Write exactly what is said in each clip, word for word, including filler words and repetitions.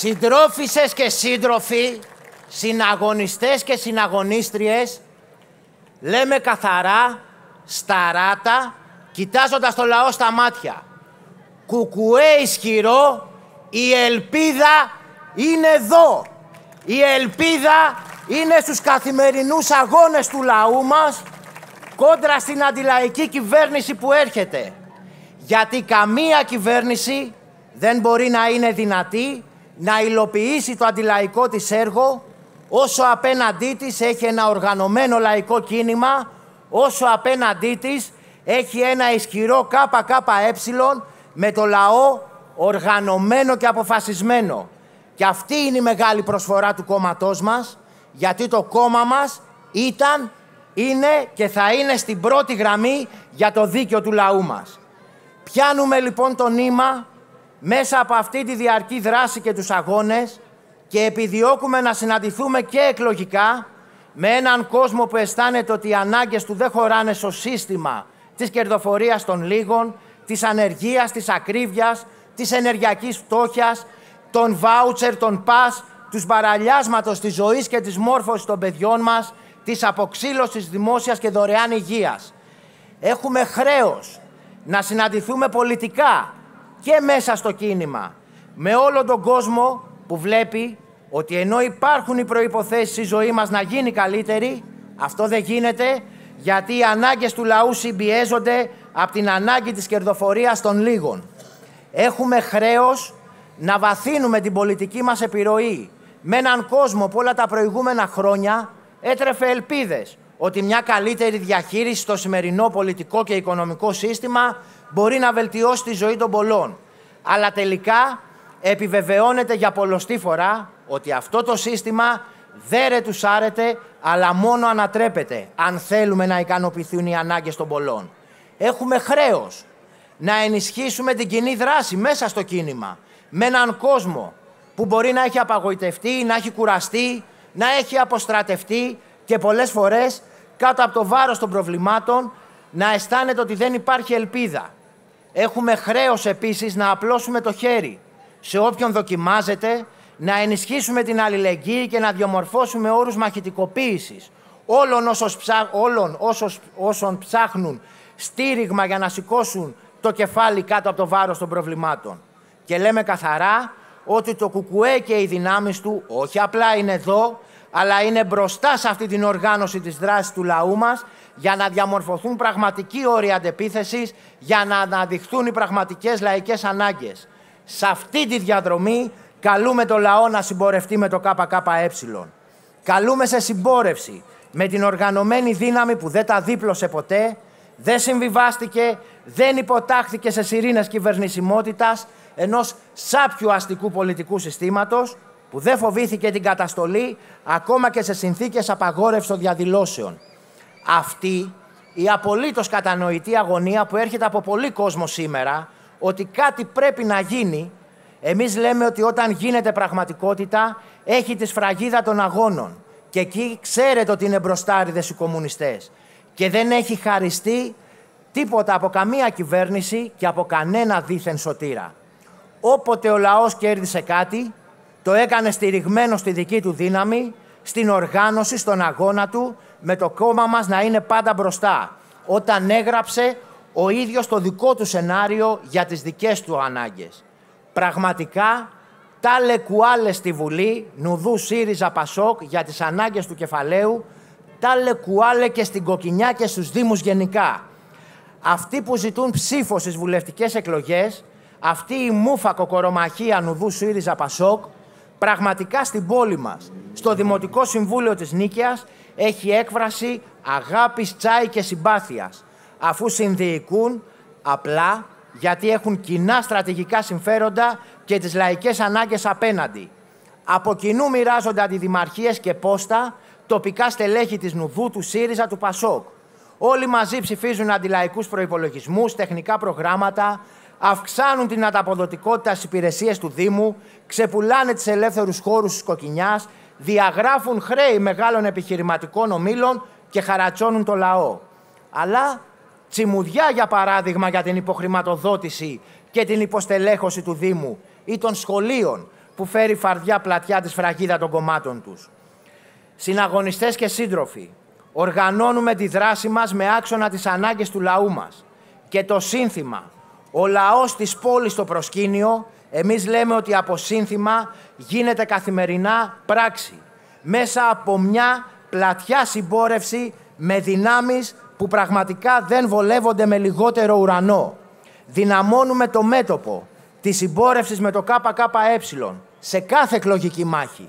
Συντρόφισσες και σύντροφοι, συναγωνιστές και συναγωνίστριες, λέμε καθαρά, σταράτα, κοιτάζοντας το λαό στα μάτια. ΚΚΕ ισχυρό, η ελπίδα είναι εδώ. Η ελπίδα είναι στους καθημερινούς αγώνες του λαού μας, κόντρα στην αντιλαϊκή κυβέρνηση που έρχεται. Γιατί καμία κυβέρνηση δεν μπορεί να είναι δυνατή να υλοποιήσει το αντιλαϊκό της έργο, όσο απέναντί της έχει ένα οργανωμένο λαϊκό κίνημα, όσο απέναντί της έχει ένα ισχυρό ΚΚΕ με το λαό οργανωμένο και αποφασισμένο. Και αυτή είναι η μεγάλη προσφορά του κόμματός μας, γιατί το κόμμα μας ήταν, είναι και θα είναι στην πρώτη γραμμή για το δίκαιο του λαού μας. Πιάνουμε λοιπόν το νήμα μέσα από αυτή τη διαρκή δράση και τους αγώνες και επιδιώκουμε να συναντηθούμε και εκλογικά με έναν κόσμο που αισθάνεται ότι οι ανάγκες του δεν χωράνε στο σύστημα της κερδοφορίας των λίγων, της ανεργίας, της ακρίβειας, της ενεργειακής φτώχειας, των βάουτσερ, των πας, του παραλιάσματος της ζωής και της μόρφωσης των παιδιών μας, της αποξύλωσης δημόσιας και δωρεάν υγείας. Έχουμε χρέος να συναντηθούμε πολιτικά και μέσα στο κίνημα με όλο τον κόσμο που βλέπει ότι ενώ υπάρχουν οι προϋποθέσεις η ζωή μας να γίνει καλύτερη, αυτό δεν γίνεται γιατί οι ανάγκες του λαού συμπιέζονται από την ανάγκη της κερδοφορίας των λίγων. Έχουμε χρέος να βαθύνουμε την πολιτική μας επιρροή με έναν κόσμο που όλα τα προηγούμενα χρόνια έτρεφε ελπίδες ότι μια καλύτερη διαχείριση στο σημερινό πολιτικό και οικονομικό σύστημα μπορεί να βελτιώσει τη ζωή των πολλών. Αλλά τελικά επιβεβαιώνεται για πολλοστή φορά ότι αυτό το σύστημα δεν ρετουσάρεται, αλλά μόνο ανατρέπεται, αν θέλουμε να ικανοποιηθούν οι ανάγκες των πολλών. Έχουμε χρέος να ενισχύσουμε την κοινή δράση μέσα στο κίνημα, με έναν κόσμο που μπορεί να έχει απαγοητευτεί, να έχει κουραστεί, να έχει αποστρατευτεί και πολλές φορές κάτω από το βάρος των προβλημάτων να αισθάνεται ότι δεν υπάρχει ελπίδα. Έχουμε χρέος επίσης να απλώσουμε το χέρι σε όποιον δοκιμάζεται, να ενισχύσουμε την αλληλεγγύη και να διαμορφώσουμε όρους μαχητικοποίησης όλων, όσος ψάχ, όλων όσος, όσων ψάχνουν στήριγμα για να σηκώσουν το κεφάλι κάτω από το βάρος των προβλημάτων. Και λέμε καθαρά ότι το ΚΚΕ και οι δυνάμεις του όχι απλά είναι εδώ, αλλά είναι μπροστά σε αυτή την οργάνωση της δράσης του λαού μας για να διαμορφωθούν πραγματικοί όροι αντεπίθεσης, για να αναδειχθούν οι πραγματικές λαϊκές ανάγκες. Σε αυτή τη διαδρομή καλούμε το λαό να συμπορευτεί με το ΚΚΕ. Καλούμε σε συμπόρευση με την οργανωμένη δύναμη που δεν τα δίπλωσε ποτέ, δεν συμβιβάστηκε, δεν υποτάχθηκε σε σειρήνες κυβερνησιμότητας ενός σάπιου αστικού πολιτικού συστήματος που δεν φοβήθηκε την καταστολή ακόμα και σε συνθήκες απαγόρευσης των διαδηλώσεων. Αυτή η απολύτως κατανοητή αγωνία που έρχεται από πολύ κόσμο σήμερα ότι κάτι πρέπει να γίνει, εμείς λέμε ότι όταν γίνεται πραγματικότητα έχει τη σφραγίδα των αγώνων και εκεί ξέρετε ότι είναι μπροστάριδες οι κομμουνιστές και δεν έχει χαριστεί τίποτα από καμία κυβέρνηση και από κανένα δίθεν σωτήρα. Όποτε ο λαός κέρδισε κάτι, το έκανε στηριγμένο στη δική του δύναμη, στην οργάνωση, στον αγώνα του, με το κόμμα μας να είναι πάντα μπροστά, όταν έγραψε ο ίδιος το δικό του σενάριο για τις δικές του ανάγκες. Πραγματικά, τα λεκουάλε στη Βουλή, νουδού ΣΥΡΙΖΑ ΠΑΣΟΚ για τις ανάγκες του κεφαλαίου, τα λεκουάλε και στην Κοκκινιά και στους Δήμους γενικά. Αυτοί που ζητούν ψήφο στις βουλευτικές εκλογές, αυτή η μούφα κοκορομαχία νουδού ΣΥΡΙΖΑ ΠΑΣΟΚ, πραγματικά στην πόλη μας, στο Δημοτικό Συμβούλιο της Νίκαιας, έχει έκφραση αγάπης, τσάι και συμπάθειας, αφού συνδιοικούν απλά γιατί έχουν κοινά στρατηγικά συμφέροντα και τις λαϊκές ανάγκες απέναντι. Από κοινού μοιράζονται αντιδημαρχίες και πόστα, τοπικά στελέχη της νουδού, του ΣΥΡΙΖΑ, του ΠΑΣΟΚ. Όλοι μαζί ψηφίζουν αντιλαϊκούς προϋπολογισμούς, τεχνικά προγράμματα, αυξάνουν την ανταποδοτικότητα στις υπηρεσίες του Δήμου, ξεπουλάνε τις ελεύθερους χώρους της Κοκκινιάς, διαγράφουν χρέη μεγάλων επιχειρηματικών ομίλων και χαρατσώνουν το λαό. Αλλά τσιμουδιά, για παράδειγμα, για την υποχρηματοδότηση και την υποστελέχωση του Δήμου ή των σχολείων, που φέρει φαρδιά πλατιά τη σφραγίδα των κομμάτων τους. Συναγωνιστές και σύντροφοι, οργανώνουμε τη δράση μας με άξονα τις ανάγκες του λαού μας. Και το σύνθημα «Ο λαός της πόλης στο προσκήνιο», εμείς λέμε ότι από σύνθημα γίνεται καθημερινά πράξη. Μέσα από μια πλατιά συμπόρευση με δυνάμεις που πραγματικά δεν βολεύονται με λιγότερο ουρανό. Δυναμώνουμε το μέτωπο της συμπόρευσης με το ΚΚΕ σε κάθε εκλογική μάχη.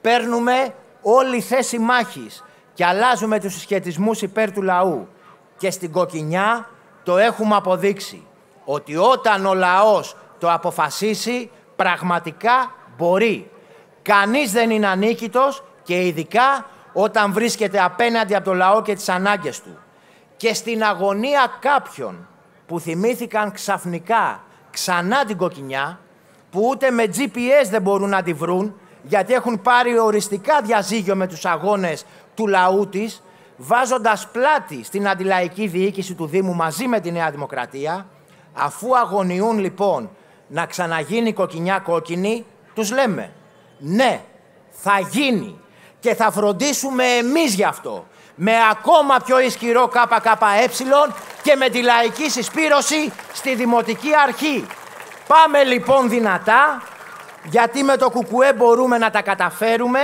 Παίρνουμε όλη θέση μάχης και αλλάζουμε τους συσχετισμούς υπέρ του λαού. Και στην Κοκκινιά το έχουμε αποδείξει, ότι όταν ο λαός το αποφασίσει, πραγματικά μπορεί. Κανείς δεν είναι ανίκητος, και ειδικά όταν βρίσκεται απέναντι από το λαό και τις ανάγκες του. Και στην αγωνία κάποιων που θυμήθηκαν ξαφνικά ξανά την Κοκκινιά, που ούτε με τζι πι ες δεν μπορούν να τη βρουν, γιατί έχουν πάρει οριστικά διαζύγιο με τους αγώνες του λαού της, βάζοντας πλάτη στην αντιλαϊκή διοίκηση του Δήμου μαζί με τη Νέα Δημοκρατία, αφού αγωνιούν λοιπόν να ξαναγίνει η Κοκκινιά κόκκινη, τους λέμε «Ναι, θα γίνει και θα φροντίσουμε εμείς γι' αυτό, με ακόμα πιο ισχυρό ΚΚΕ και με τη λαϊκή συσπήρωση στη Δημοτική Αρχή». Πάμε λοιπόν δυνατά, γιατί με το ΚΚΕ μπορούμε να τα καταφέρουμε,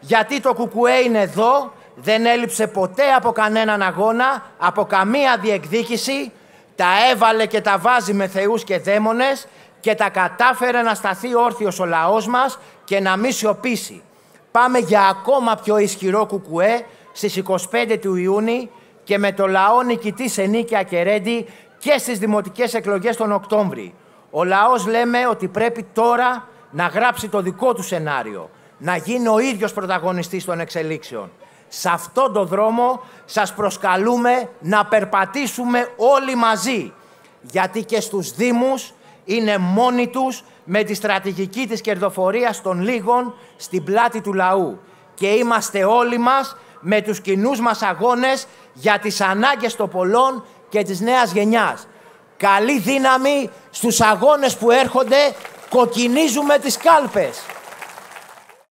γιατί το ΚΚΕ είναι εδώ, δεν έλειψε ποτέ από κανέναν αγώνα, από καμία διεκδίκηση, τα έβαλε και τα βάζει με θεούς και δαίμονες και τα κατάφερε να σταθεί όρθιος ο λαός μας και να μη σιωπήσει. Πάμε για ακόμα πιο ισχυρό ΚΚΕ στις εικοστή πέμπτη του Ιούνιου και με το λαό νικητή σε Νίκαια και Ρέντι και στις δημοτικές εκλογές τον Οκτώβρη. Ο λαός λέμε ότι πρέπει τώρα να γράψει το δικό του σενάριο, να γίνει ο ίδιος πρωταγωνιστής των εξελίξεων. Σε αυτόν τον δρόμο σας προσκαλούμε να περπατήσουμε όλοι μαζί, γιατί και στους Δήμους είναι μόνοι τους με τη στρατηγική της κερδοφορίας των λίγων στην πλάτη του λαού. Και είμαστε όλοι μας με τους κοινούς μας αγώνες για τις ανάγκες των πολλών και της νέας γενιάς. Καλή δύναμη στους αγώνες που έρχονται, κοκκινίζουμε τις κάλπες.